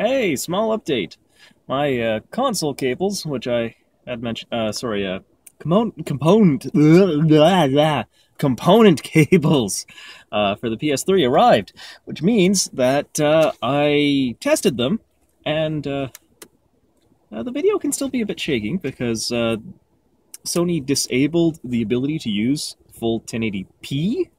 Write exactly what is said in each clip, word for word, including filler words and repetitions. Hey, small update. My uh, console cables, which I had mentioned, uh, sorry, uh, component, component, blah, blah, blah, component cables uh, for the P S three arrived, which means that uh, I tested them, and uh, uh, the video can still be a bit shaking because uh, Sony disabled the ability to use full ten eighty p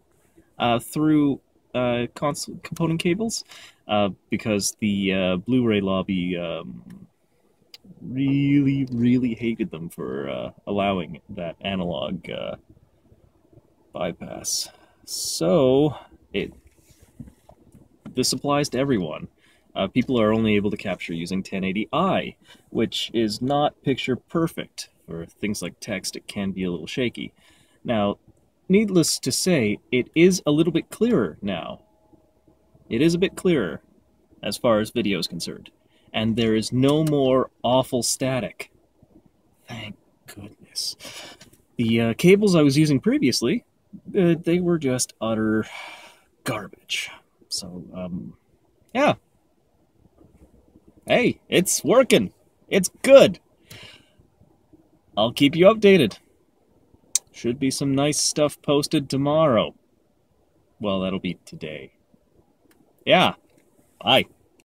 uh, through uh, console component cables. Uh, because the uh, Blu-ray lobby um, really, really hated them for uh, allowing that analog uh, bypass. So, it this applies to everyone. Uh, people are only able to capture using ten eighty i, which is not picture perfect. For things like text, it can be a little shaky. Now, needless to say, it is a little bit clearer now. It is a bit clearer as far as video is concerned, and there is no more awful static. Thank goodness. The uh, cables I was using previously, uh, they were just utter garbage. So, um, yeah. Hey, it's working. It's good. I'll keep you updated. Should be some nice stuff posted tomorrow. Well, that'll be today. Yeah. Bye.